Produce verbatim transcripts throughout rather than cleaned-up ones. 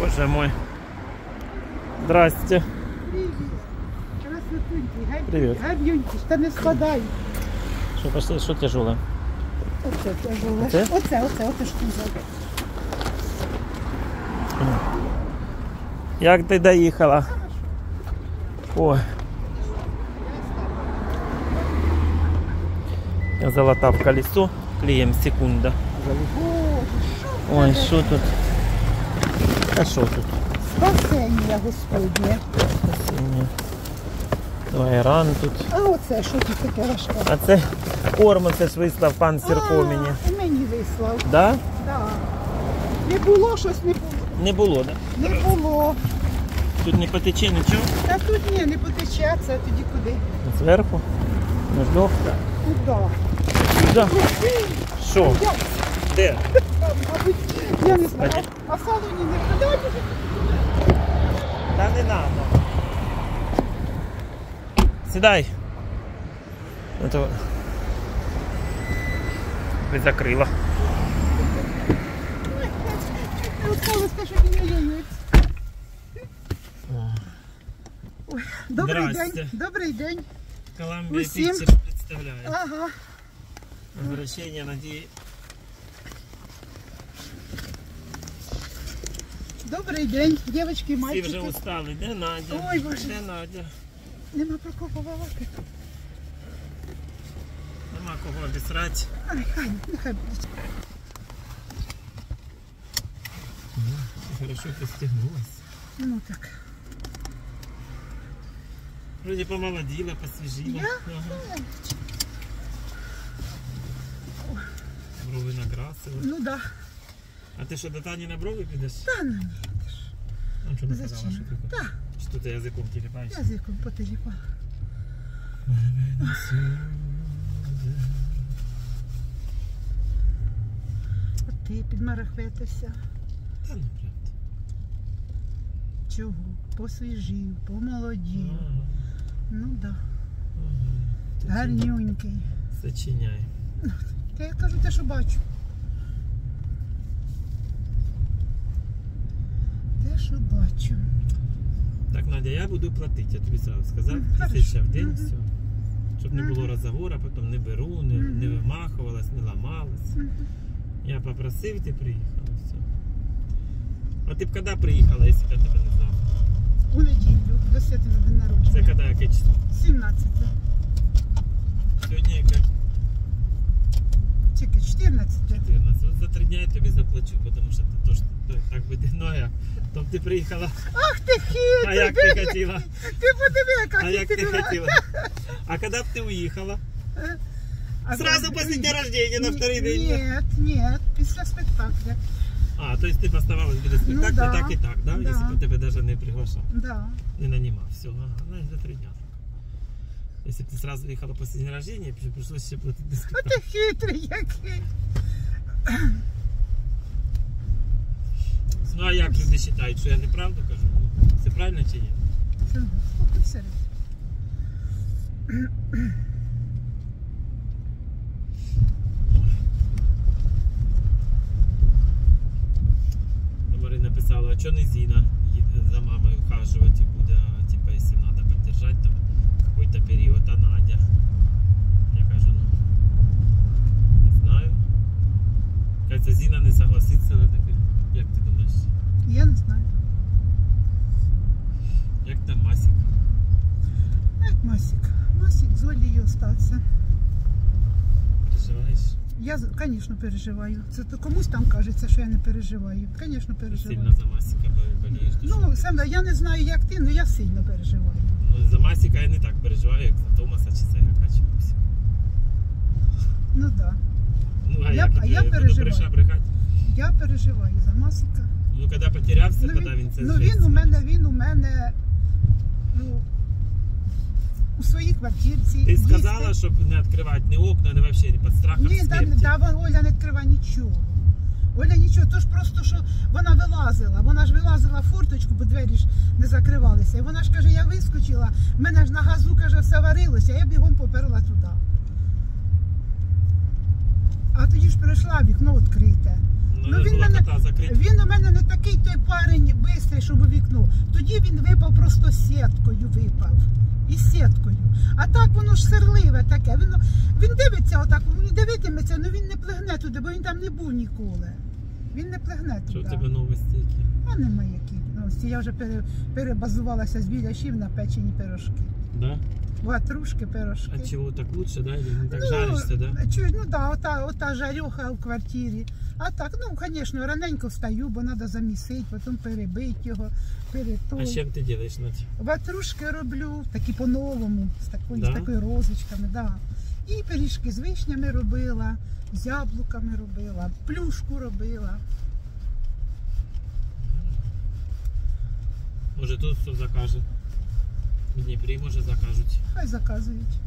Боже мой. Здрасте. Привет. Красотуньки, гарненькі, что не спадають. Что, пошли, что тяжелое? Оце тяжелое. Оце? Оце, оце, оце штузок. Як ти доїхала? О. Я взяла тап колесо, клеем секунда. Ой, что тут? А что тут? Спасение, Господне. Спасение. Давай ран тут. А оце, що тут таке важко? А це корм, це ж вислав пан Сірко мені. А, мені вислав. Так? Да? Так. Да. Не було щось, не було. Не було, так? Да? Не було. Тут не потече нічого? Та тут ні, не потече, а це тоді куди? Зверху? Нождовка? Да. Куда? Куда? Що? Де? Мабуть, я не знаю. А в салоні не вкладають уже? Та не треба. Сідай. Ото... Ви закрила. Добрий день. Добрий день. Коламбія піццер представляє. Ага. Возвращення Надії. Добрий день, дівчатки, мальчики. Всі вже устали. Де Надя? Ой, Боже. Де Надя? Нема про кого балакати. Нема кого обісрати. Ай, хай, нехай будуть. Хорошо пристегнулась. Ну так. Вроде помолодила, посвежила. Ага. Брови накрасила. Ну да. А ти що, до Тані на брови підеш? Та ну ні, ти ж. Ну що не казала, що ти? Та. Що ти язиком тіліпаєш? Язиком потиліпала. А ти підмарахветився? Та ну прям. Чого? Посвіжів, помолодів. Ага. Ну так. Да. Ага. Гарнюнький. Зачиняй. Та я кажу те, що бачу. Те, що бачу. Так, Надя, я буду платити, я тобі сразу сказав. Тисяча в день, ага. Все. Щоб ага. Не було розговора, потім не беру, не, ага. Не вимахувалась, не ламалась. Ага. Я попросив, ти приїхала. Все. А ти б коли приїхала, якщо я тебе не знав? У неділю, до святого день народження. Це коли яке число? сімнадцяте. Сьогодні яке? Тільки чотирнадцяте. чотирнадцяте. От за три дні я тобі заплачу, тому що ти теж так буде. Ну, я. Тобто ти приїхала. Ах ти хитрий! А як ти хотіла? Ти подиви, яка хитрила. А як ти хотіла? А коли б ти уїхала? А сразу після дня рождення, на вторий день? Ні, ні, після спектакля. А, то есть ты поставалась біля спектакля, ну, да. Так и так, да? Да. Если бы тебя даже не приглашал. Да. Не нанимал, все, ага, значит, за три дня. Если бы ты сразу ехала после дня рождения, пришлось еще платить до спектакля. А ты хитрый, який. Ну, а як люди считают, что я неправду кажу? Все правильно, чи нет? Все, все. Написала, а что не Зина за мамой ухаживать буде, типа, если надо поддержать там какой-то период, а Надя. Я кажу, ну, не знаю. Кажется, Зина не согласится на таке. Як ти думаєш? Я не знаю. Як там Масик? Як Масик? Масик з Олею остався. Переживаєш? Я, конечно, переживаю. Це комусь там кажеться, що я не переживаю. Конечно, переживаю. Сильно за Масіка болієш? Ну, Самвел, я не знаю, як ти, але я сильно переживаю. Ну, за Масіка я не так переживаю, як за Томаса чи за Яка чи Масіка. Ну, так. Да. Ну, а я, як, а я, я переживаю. Я переживаю за Масіка. Ну, коли потерявся, ну, тоді він це зжився. Ну, він у мене, він у мене, ну... У своїй квартирці. Ти сказала, їсти. Щоб не відкривати ні окна, не взагалі під страхом смерті? Ні, да, да, Оля не відкриває нічого. Оля нічого, то ж просто, що вона вилазила. Вона ж вилазила форточку, бо двері ж не закривалися. І вона ж каже, я вискочила, в мене ж на газу, каже, все варилося, я бігом поперла туди. А тоді ж прийшла, вікно відкрите. Ну, він, мене, він у мене не такий той парень бистрий, щоб у вікно. Тоді він випав просто сіткою, випав. І сіткою. А так воно ж серливе таке. Він, він дивиться отак, він дивитиметься, але він не плигне туди, бо він там не був ніколи. Він не плигне туди. Що в тебе новості які? А нема які новості. Я вже пере, перебазувалася з біляшів на печені пирожки. Да? Ватрушки, пирожки. А чего так лучше, да? Или не так ну, жаришься, да? Чуть, ну да, вот та, вот та жареха в квартире. А так, ну, конечно, раненько встаю, бо надо замесить, потом перебить его, перетой. А чем ты делаешь, Надя? Ватрушки роблю, такі по-новому, с такой, да? С такой розочками, да. И пиріжки з вишнями робила, з яблуками робила, плюшку робила. Може тут все закаже? В Дніпрі, може, закажуть. Хай заказують.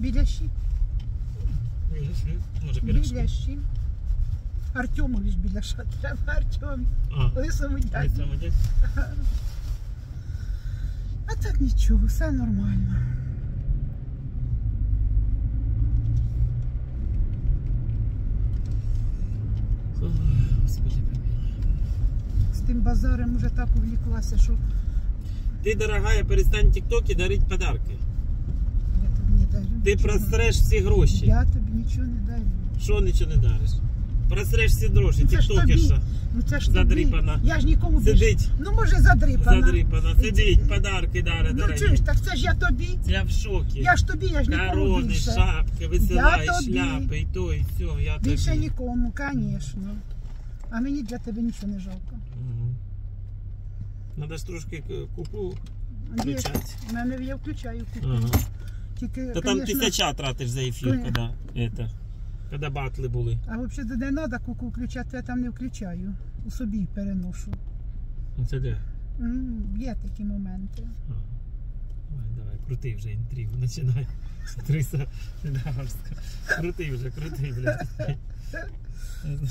Біляші. Біляші. Може, пиріжки. Біляші. Артемович біляша треба. Артем. Лисому дяді. Лисому дяді. А так нічого, все нормально. Ой, Господи, з тим базаром уже так увліклася, що... Ты, дорогая, перестань тиктоки дарить подарки. Я тобі не дарю. Ти просреш всі гроші. Я тобі нічого не дарю. Що нічого не дариш? Просреш всі гроші, ну, тіктокерша. Ж ну, це ж задрипана. Я ж нікому сидить. Ну може задрипана. Задрипана. Сидить, подарки дарить. Ну дорогі. Чуєш, так це ж я тобі. Я в шокі. Я ж тобі, я ж нікому більше. Корони, шапки, висилаєш, шляпи, і то, і все. Я більше тобі. Нікому, звісно. А мені для тебе нічого не жалко. Угу. Надо ж трошки куку включати. У мене я включаю куку. Ага. Тільки, та там конечно... тисяча тратиш за ефір, коли это, коли батли були. А взагалі де не треба куку включати, я там не включаю. У собі переношу. Це де? Mm, є такі моменти. Ага. Ой, давай, крути вже інтригу, починай. Триса Лідагарська. Крути вже, крути, блядь.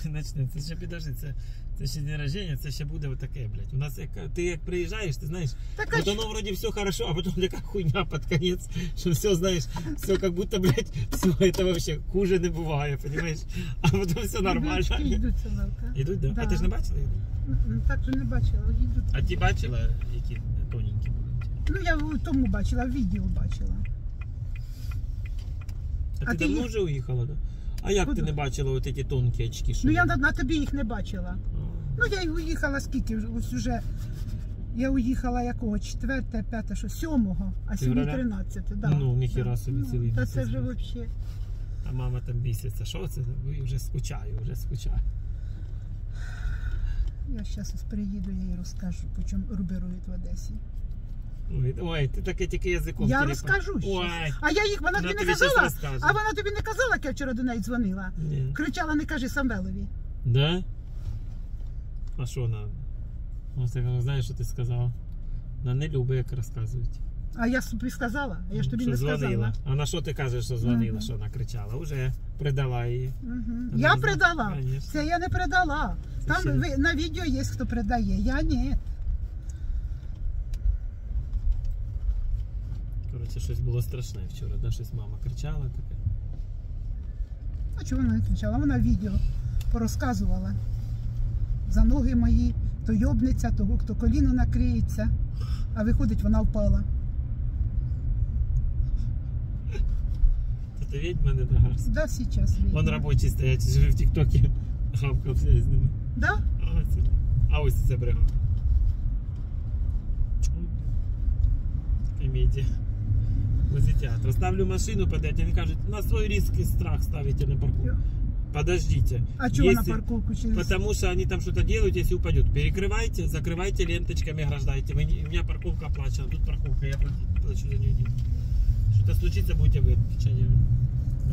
Начнем. Це ще підожди, це, це ще день рождения, це ще буде отаке, блядь. У нас як, ти як приїжджаєш, ти знаєш, так, от воно вроді все хорошо, а потім така хуйня під конець, що все, знаєш, все як будто, блядь, все, це вообще хуже не буває, розумієш? А потім все нормально. Йдуть селка. Йдуть, да? Да. А ти ж не бачила їх? Так же не бачила, йдуть. А ти бачила, які тоненькі будуть? Ну я в тому бачила, в відео бачила. А, а ти, ти давно вже уїхала, да? А як куди? Ти не бачила от ці тонкі очки? Ну я на, на тобі їх не бачила. А. Ну я їх уїхала скільки ось уже. Я уїхала якого? Четверте, п'яте, що? Сьомого, а сьогодні тринадцяте, да. Ну ніхіра собі ну, цілий. Та це вже взагалі. А мама там біситься, що це? Ну, вже скучаю, вже скучаю. Я зараз ось приїду, я їй розкажу, по чому руберують в Одесі. Ой, ой, ти таке тільки язиком. Я розкажу щось. А я їх, вона тобі не казала? А вона тобі не казала, як я вчора до неї дзвонила? Ні. Кричала, не кажи Самвелові. Да? А що вона? Вона знає, що ти сказала. Вона не любить, як розказують. А я собі сказала? Я ж тобі що не сказала. Дзвонила. А на що ти кажеш, що дзвонила, uh -huh. що вона кричала? Уже придала її. Uh -huh. Я придала? Конечно. Це я не придала. Там ще... ви, на відео є, хто придає. Я ні. Короче, щось було страшне вчора, да? Щось мама кричала таке. А чого вона не кричала? Вона відео порозказувала. За ноги мої, то йобниця, того, хто коліно накриється, а виходить, вона впала. Це відьма не догарська? Да, зараз відьма. Вон робочі стоять, живі в тіктокі, гавкався з ними. Да? А ось це бригада. Комедія. Возле театра. Ставлю машину, подайте, они кажут, на свой риск и страх ставите на парковку. Подождите. А чего если... на парковку через... Потому что они там что-то делают, если упадет. Перекрывайте, закрывайте ленточками, ограждайте. Мы... У меня парковка оплачена, тут парковка, я плачу за нее. Что-то случится, будете вы отвечать.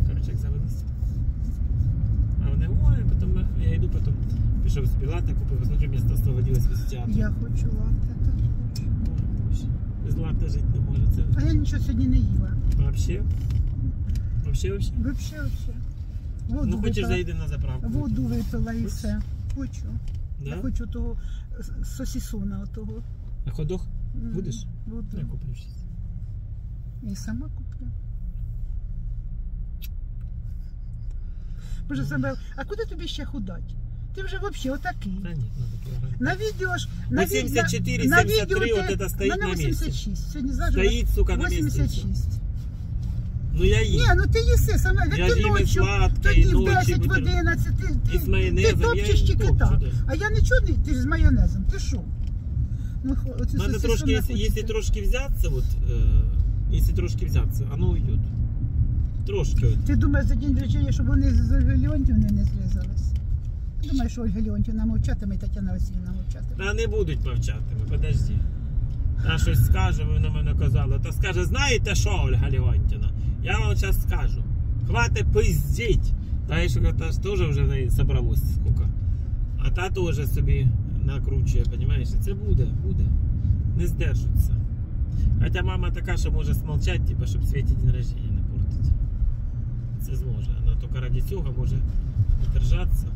Короче, завелась. А вони, ой, потом я йду, потом пішов собі латте, купив. Смотрю, місто освободилось возле театра. Я хочу латте. Без латте жити не можу. Це... А я нічого сьогодні не їла. Вообще? Вообще, вообще? Вообще, вообще. Воду ну, хочеш, заїди на заправку. Воду випила і все. Хочу. Да? Я хочу того сосісона отого. А ходох? Mm. Будеш? Буду. Я куплю щось. Я сама куплю. Боже, Самвел, а куди тобі ще худать? Ты уже вообще вот такие. Да нет, на видео ж... На восемьдесят четыре, на, семьдесят три, на вот это стоит на месте. восемьдесят шесть. Сегодня знаю, стоит, сука, на восемьдесят шесть. Месте. Ну я їм. Не, ну ти їси сама, як я ти ночі, тоді в десять, в одинадцять, ти, ти, ти топчеш чекета. А я не чудний, ти ж з майонезом, ти шо? Ну, надо трошки, якщо, якщо трошки взяться, от, е, якщо трошки взяться, воно йде. Трошки. От. Ти думаєш за день речення, щоб вони з Ольгою Леонтівною не зв'язались? Ти думаєш, що Ольга Леонтівна мовчатиме і Тетяна Васильівна мовчатиме? Та не будуть мовчатиме, подожди. Та щось скаже, вона мене казала, та скаже, знаєте що, Ольга Леонтівна? Я вам сейчас скажу, хватит пиздеть. Та ж тоже уже собралось сколько. А та тоже собі накручує, понимаешь? Це буде, буде. Не сдержится. Хотя мама така, що може смолчать, типа, щоб Свете день рождения не портить. Це зможе. Она только ради цього може держаться.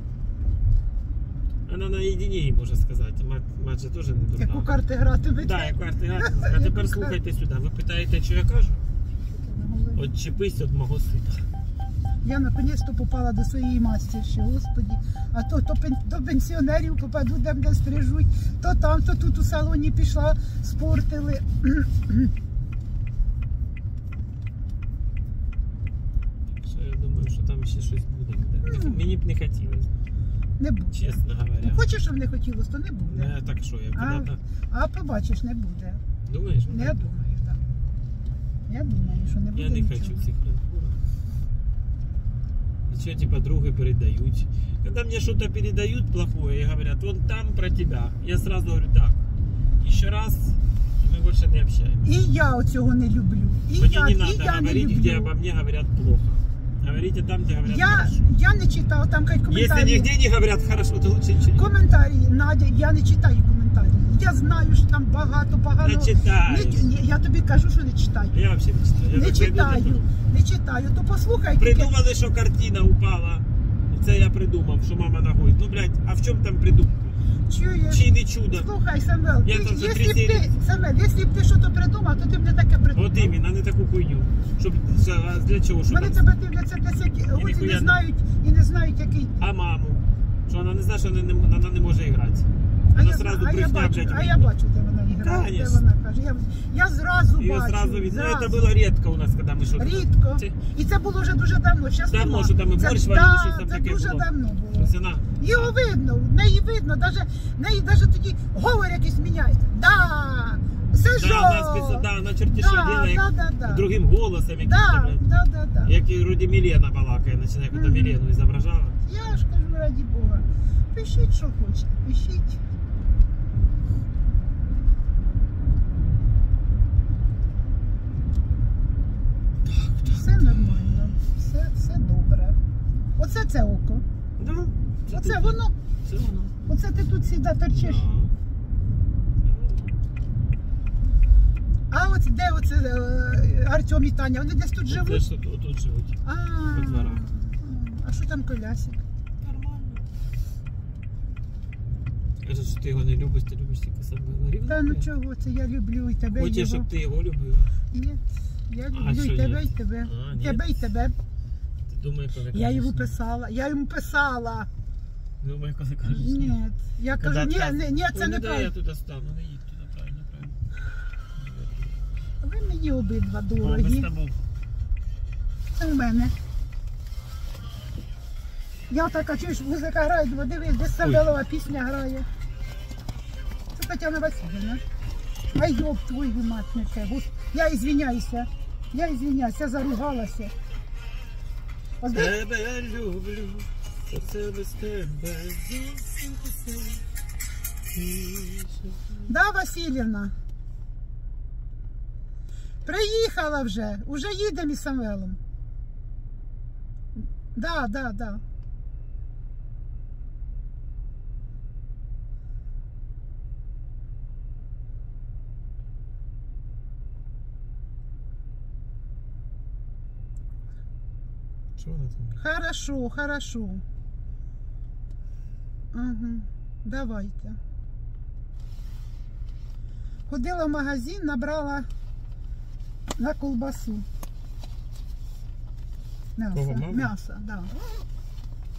Она наедине може сказати. Мать, мать же тоже не дурна. Яку карти грати ви? Да, яку карти грати. А тепер слухайте сюди. Ви питаєте, що я кажу? Отчепись від мого світа. Я наконец-то попала до своєї мастерші, господи. А то, то пен, до пенсіонерів попаду, де мене стрижуть, то там, то тут у салоні пішла, спортили. Що я думаю, що там ще щось буде. Mm. Мені б не хотілося. Не буде. Чесно говоря. Ну, хочеш, щоб не хотілося, то не буде. Не, так що, я а, а побачиш, не буде. Думаєш? Не буде. Думаю. Я думаю, що не буде. Я не нічого. Хочу цих розборок. І що, типа, други передають. Коли мені щось передають плохое і говорять, вон там про тебе, я одразу говорю, так, ще раз, і ми більше не общаємося. І я цього не люблю. І мені я, не треба говорити, де обо мені говорять плохо. Говорите там, де говорять я, хорошо. Я не читала, там хай коментарі. Якщо нігде не говорять хорошо, то лучше нічого. Коментарі, Надя, я не читаю коментарі. Я знаю, що там багато, багато. Не читаю. Я тобі кажу, що не читаю. Я взагалі не читаю. Я не читаю, прийду, не читаю. То послухай. Придумали, як... що картина упала. Це я придумав, що мама ногою. Ну, блядь, а в чому там придумка? Чуєш? Чи не чудо? Слухай, Самвел, якщо б ти, Самвел, якщо б ти щось придумав, то ти б не таке придумав. От іменно, не таку хуйню. Щоб, для чого? Вони тебе дивляться десь, які не знають, і не знають, який. А маму? Що вона не знає, що вона не, вона не може грати. А я, зразу а, я бачу, а я бачу, де вона грає, де вона каже. Я, я зразу Её бачу. Зразу від... зразу. Ну, це було рідко у нас, коли ми шо... Рідко. Це... І це було вже дуже давно. Щас давно, що там і борщ варили, щось там таке було. Це дуже давно було. Ціна. Його видно, неї видно, даже, неї даже тоді говор якийсь міняється. Да! Сижу! Да, вона спеціально, да, вона чертіша діла, як да, да, да. Другим голосом, який, да, там, да, да, да. Як і вроді Мілена балакає, починає, коли mm. Мілену зображала. Я ж кажу, раді Бога, пишіть, що хочете, пишіть. Все нормально, все, все добре. Оце це око. Да, це оце ти, воно. Це воно. Оце ти тут сіда торчиш. Да. А от де оце Артем і Таня? Вони десь тут живуть? Десь тут, тут живуть. А, а що там колясик? Нормально. Каже, що ти його не любиш, ти любиш тільки себе. Та ну чого це, я люблю і тебе, і його. Хочеш, щоб ти його любила? Ні. Я люблю а, і що, тебе, ні? І тебе, а, тебе, і тебе. Ти думаєш, коли кажеш? Я йому писала, я йому писала. Думаю, коли кажеш? Ні, я кажу, ні, ні, ні, це не правильно. Я тут остану, не їдь туди, правильно, правильно. Ви мені обидва дорогі. Це в мене. Я така, чуєш, музика грає, дивись, десь Самвелова пісня грає. Це Тетяна Васильівна. Ай, ёб твою мать, я извиняюся, я извиняюсь, я заругалася. Ось... Тебе люблю, це все без тебе, зовсім усе. Да, Васильівна? Приїхала вже, уже їдемо із Самвелом. Да, да, да. Хорошо, хорошо. Угу. Давайте. Ходила в магазин, набрала на колбасу. Мясо. Кого, мясо, да.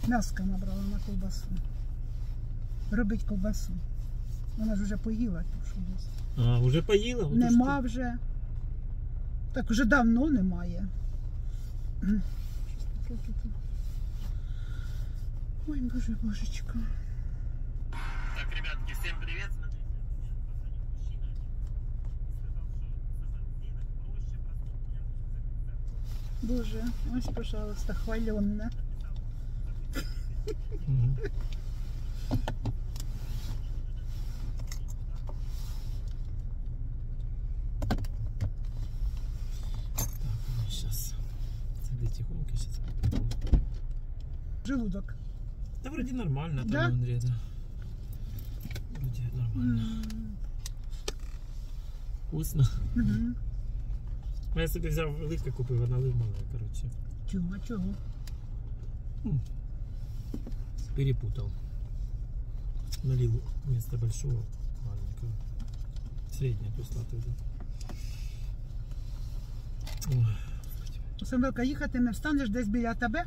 Мяско набрала на колбасу. робити ковбасу. Вона ж вже поїла ту, що десь. А, вже поїла? Нема вже. Так вже давно немає. Ой, боже, божечко. Так, ребятки, всім привіт. Боже, ось, пожалуйста, хвалённа. Угу. Сейчас. Себе тихонько сейчас. Желудок. Да вроде нормально, да? Там, Андрей, да. Вроде нормально. Mm. Вкусно. Угу. Я собі взяв велике, купив, а налив мале, коротше. Чого, а чого? Перепутав. Налив вместо большого маленького. Среднее, то есть лату. Самвелка, їхати не встанеш десь біля тебе?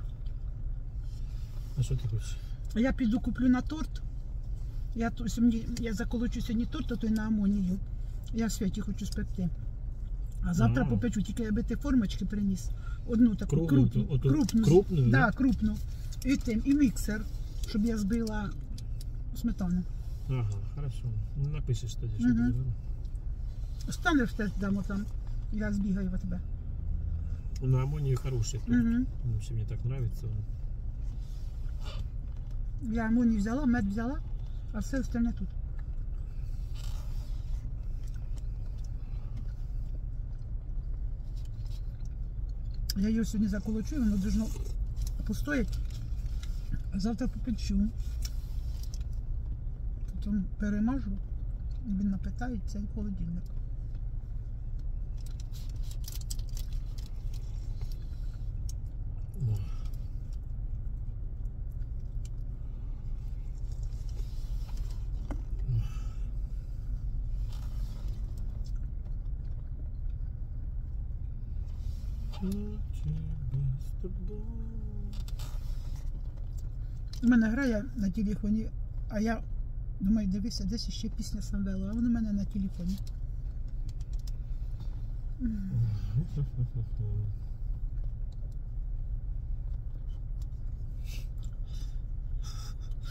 А що ти хочеш? Я піду куплю на торт. Я, я заколочу сьогодні торт, а то й на амонію. Я в святі хочу спекти. А завтра а. попечу, тільки аби ти формочки приніс. Одну таку крупну. Крупну, оту, крупну, крупну, да, да? крупну. І тим, і міксер, щоб я збила сметану. Ага, хорошо. Напишеш тоді, що буде. Станеш теж, дамо там. Я збігаю в тебе. На амонію хороший торт. Угу. Ну, що мені так подобається. Я амонію взяла, мед взяла, а все остальне тут. Я його сьогодні заколочу, воно должно постоять, а завтра попечу. Потім перемажу, він напитається і в холодильник. У мене грає на телефоні, а я думаю, дивися, десь ще пісня Самвела, а вона в мене на телефоні.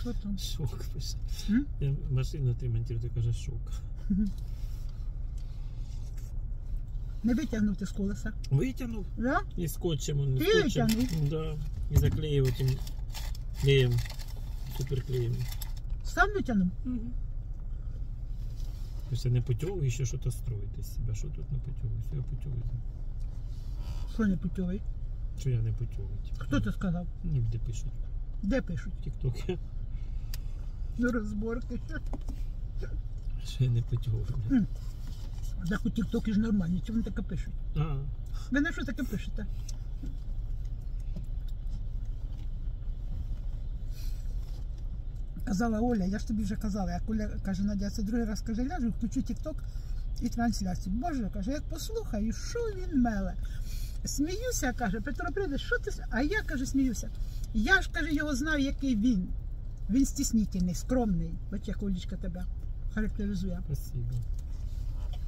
Що там? Шок. Я машину ти монтую, ти кажеш шок. Не витягнув ти з колеса? Витягнув. Да? І скотчем. Он, ти скотчем. Витягнув? Да. І заклеїв тим клеєм. Суперклеєм. Сам витягнув? Угу. Тобто не путьовий, ще щось строїти з себе. Що тут не путьовий? Що я путьовий? Що не путьовий? Що я не путьовий. Хто це сказав? Ні, де пишуть. Де пишуть? Тік-ток. Ну, розборки. Що я не путьовий. Mm. Так у тік-токі ж нормальні, чи вони таке пишуть? Ага. Ви на що таке пишете? Казала Оля, я ж тобі вже казала, як Оля каже, Надя, це другий раз, каже, ляжу, включу тік-ток і трансляцію. Боже, каже, як послухаю, що він меле? Сміюся, каже, Петро прийде, що ти? А я, каже, сміюся. Я ж, каже, його знаю, який він. Він стіснітельний, скромний. Бачи, як Олічка тебе характеризує. Спасибо.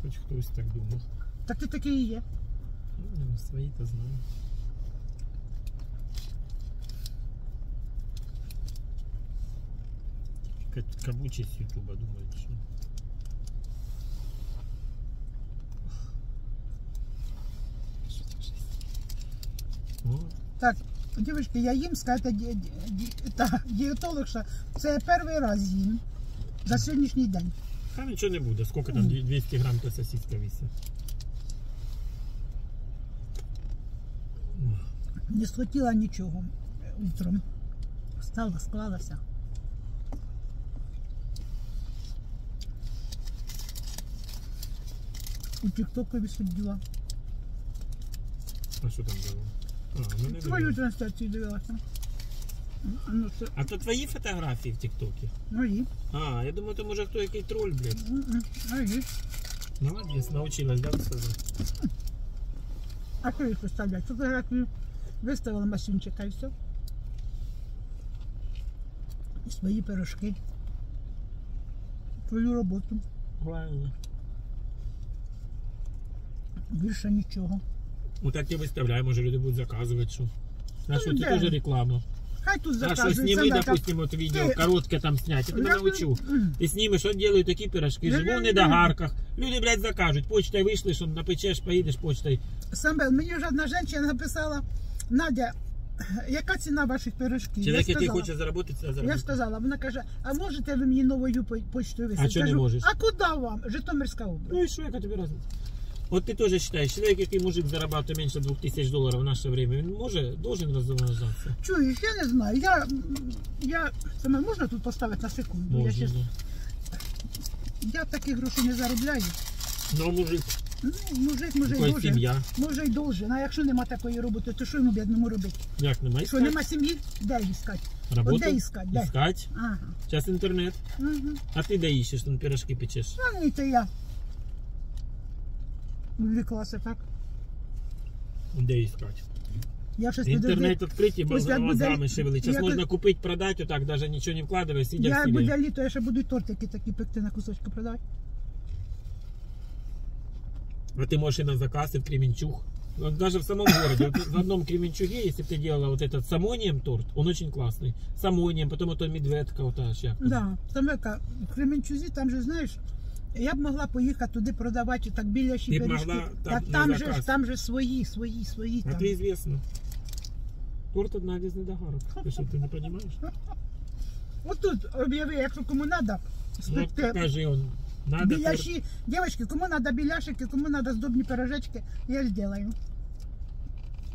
Хоч хтось так думав. Так ти такий і є. Ну, свої-то знаю. Кабучі з Ютуба думають, що... Так, дівчатки, я їм, скажете, ді... ді... та, дієтологша, це перший раз їм за сьогоднішній день. Там нічого не буде. Скільки там? двісті грамів та сосиска вісить. Не схотіла нічого утром. Встала, склалася. У тік-токові судділа. А що там дивилася? Твою трансляцію дивилася. Ну, це... А то твої фотографії в тік-токі? Мої. А, я думаю, то може хто який троль, блядь. Мої. Молодець, навчилась, да, виставляти? А що їх виставляти? Фотографію виставила машинчика і все. І свої пирожки. твою роботу. Правильно. Більше нічого. Ну так і виставляємо, може люди будуть заказувати, що. А що, це теж реклама. Хай тут заказують. А що, сними, допустим, от відео, коротке там зняти, я тебе навчу. Ти снімеш, от роблять такі пирожки, живу в недогарках. Люди, блядь, закажуть, почтою вийшли, що напечеш, поїдеш почтою. Самвел, мені вже одна жінка написала: Надя, яка ціна ваших пирожків? Чоловік, який хоче заробити, це заробити. Я сказала, вона каже, а можете ви мені новою почтою висити? А що не можеш? А куди вам? Житомирська область. Ну і що, яка тобі різниця? Вот ты тоже считаешь, человек, який мужик зарабатывает меньше двух тысяч долларов в наше время, он может, должен размножаться? Чуешь, я не знаю. Я, я... Самое, можно тут поставить на секунду? Можно, я, сейчас... да. Я таких грошей не заробляю. Но мужик. Ну, мужик, мужик, должен. Сім'я. Може й должен. А якщо нема такої роботи, то що йому бідному робити? Як нема? Що, нема сім'ї? Де іскати? Роботу? От де іскати? Де? Іскати? Ага. Зараз інтернет. Угу. А ти де іщеш? Там пирожки печеш? А не то я. Увлеклась, так? Де іскати? Інтернет відкритий, базами шевелить. Зараз можна купити, продати, отак, навіть нічого не вкладаєш, сидя в стілі. Я буде літо, я ще буду тортики такі пекти на кусочки продавати. А ты можешь и на заказ, и в Кременчуг. Даже в самом городе. Вот в одном Кременчуге, если бы ты делала вот этот с амонием торт, он очень классный. С амонием, потом это медведка, вот та щепка. Да, самвелка, в Кременчузі, там же, знаешь, я б могла поехать туда продавать, так белящие пирожки. Так там же, там же свои, свои, свои. А ты известна. Торт одна из недогарок. Ты что, ты не понимаешь? Вот тут объяви, если кому надо, спекти. Покажи он. Надо беляши. Девочки, кому надо беляшики, кому надо сдобные пирожечки, я сделаю.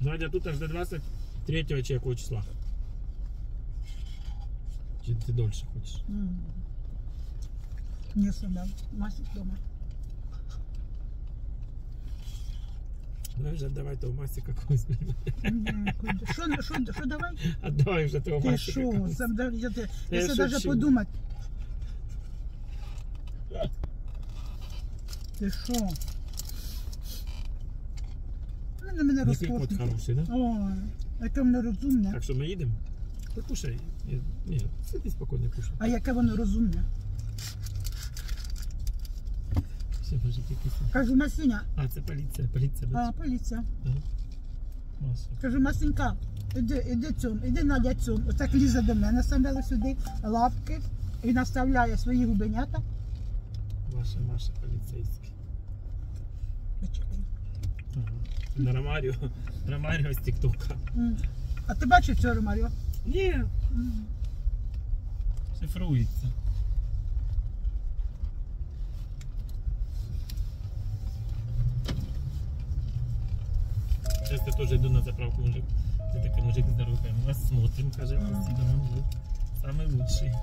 Надя тут аж до двадцать третьего чекового числа. Ты, ты дольше хочешь? Mm. Не сюда, Масик дома. Давай же отдавай того Масика какого-нибудь. Что давай? Отдавай уже того Масика. Ты что? Я, я, я, я даже подумать. Ты шо? Він на мене розкопнув. Який кот хороший, да? О, яке воно розумне. Так що ми їдемо? Ти кушай. Ні, сиди спокійно, кушай. А яке воно розумне? Все, боже, тільки синя. Кажу, Масюня. А, це поліція, поліція. А, поліція. Ага. Кажу, Масюнька, іди, іди цьом, іди Надя цьом. Отак лізе до мене, Самвела сюди, лапки. І наставляє свої губенята. Маша, Маша, полицейский. Ага. На Ромарио. Ромарио с ТикТока. А ты бачишь все Ромарио? Нет. Шифруется. Сейчас я тоже иду на заправку, мужик. Ты такой мужик с дорогами. Нас смотрим, кажем, спасибо нам вы. Самый лучший.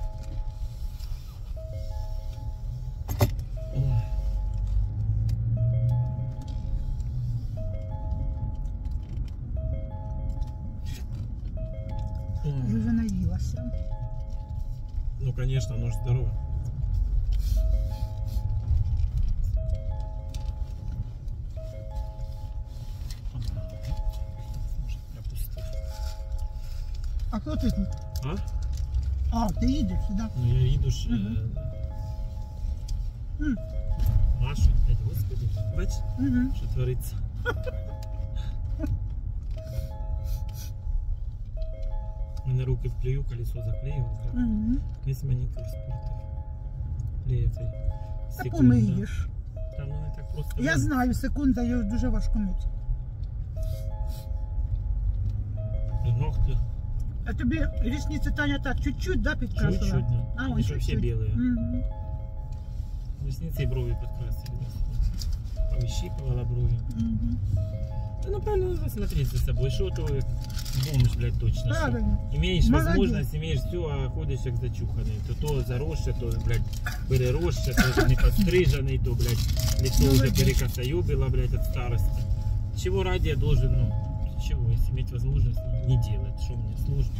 Я уже наелась. Ну конечно, оно же здорово. А кто ты тут? А? А, ты едешь сюда? Ну я еду. Угу. Машу, блядь, господи, бачишь, угу, что творится? На руки вплюю, колесо заклеиваю. Угу. Весь маникюр спортив. Клеєвий. Та помиєш. Та, ну, не так просто. Я знаю, секунда, її дуже важко мити. І ногти. А тобі рісниці, Таня, так, чуть-чуть, да, підкрасила? Чуть-чуть, да. А, вони ж взагалі білі. Угу. Рісниці і брови підкрасили. Повищипувала брови. Угу. Да, ну правильно, надо смотреть за собой, что ты бомж, блядь, точно. Правильно. Имеешь молодец, возможность, имеешь все, а ходишь как зачуханный. То то заросший, то, блядь, переросший, то не подстриженный, то, блядь, лицо молодец, уже перекосоюбило, блядь, от старости. Чего ради я должен, ну, чего, если иметь возможность не делать, что мне сложно.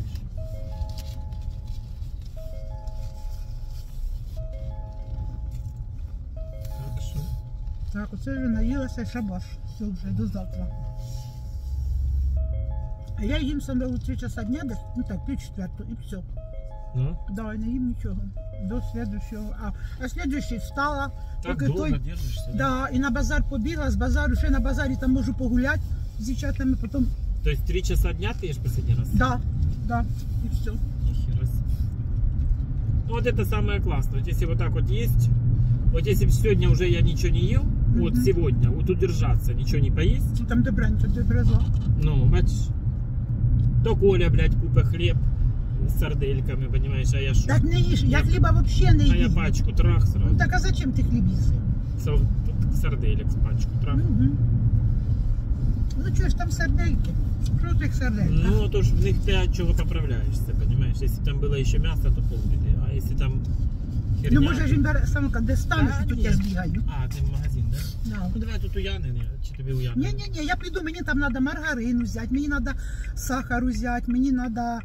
Так, что? Так, вот сегодня наелась, а шабаш. Все, уже до завтра. А я їм саме у три часа дня, ну так, три четверту, і все. Да? Да, не їм нічого. до следующего. А, а следующий встала. Так долго той, держишься. Да, и на базар побила, с базару, еще на базаре там можу погулять с девчатами, потом... То есть три часа дня ты ешь последний раз? Да, да, и все. Нихера себе. Ну вот это самое классное, вот если вот так вот есть, вот если сегодня уже я ничего не ел, mm-hmm. вот сегодня, вот удержаться, ничего не поесть. Там добра, ничего добра. Ну, мать, то Коля, блядь, купа хлеб. С сардельками, понимаешь, а я шо? Так не ешь, я, я хлеба вообще не ешь. А я пачку трах сразу. Ну так а зачем ты хлебишься? Сарделек с пачку трах. Угу. Ну что ж там сардельки? Просто их сардельки. Ну то ж в них ты от чего поправляешься, понимаешь? Если там было еще мясо, то полбеды. А если там херня... Ну можешь им бер... сам когда станешь, да, тут я сбегаю. А, ты в магазин, да? Да. Ну давай тут у Яны, че тебе у Яны? Не-не-не, я приду, мне там надо маргарину взять, мне надо сахар взять, мне надо...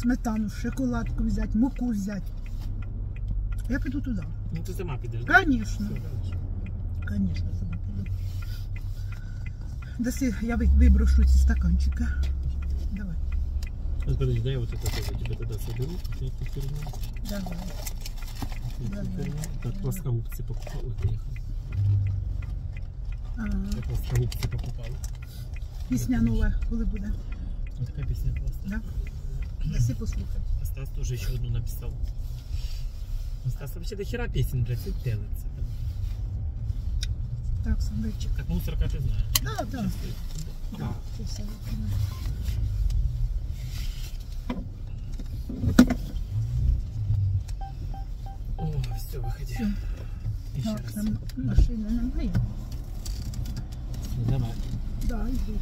сметану, шоколадку взять, муку взять. Я пойду туда. Ну ты сама пойдешь? Конечно. Да? Конечно, сама пойду. Да си, я выброшу эти стаканчики. Давай. Подожди, дай вот это тоже тебе тогда соберу. Давай. Давай. Так, плоскогубцы покупала, приехала. Ага. Я плоскогубцы покупала. Песня новая, когда будет? Вот такая песня классная. Да? Даси послухать. А Стас тоже еще одну написал. А Стас вообще до хера песен, блядь, тут делается. Так, Сандальчик. Как мусорка ты знаешь. Да, да. Да. Да. О, все, выходи. Все. Еще так, раз. Там машина нам поехала. Давай. Да, иди еще.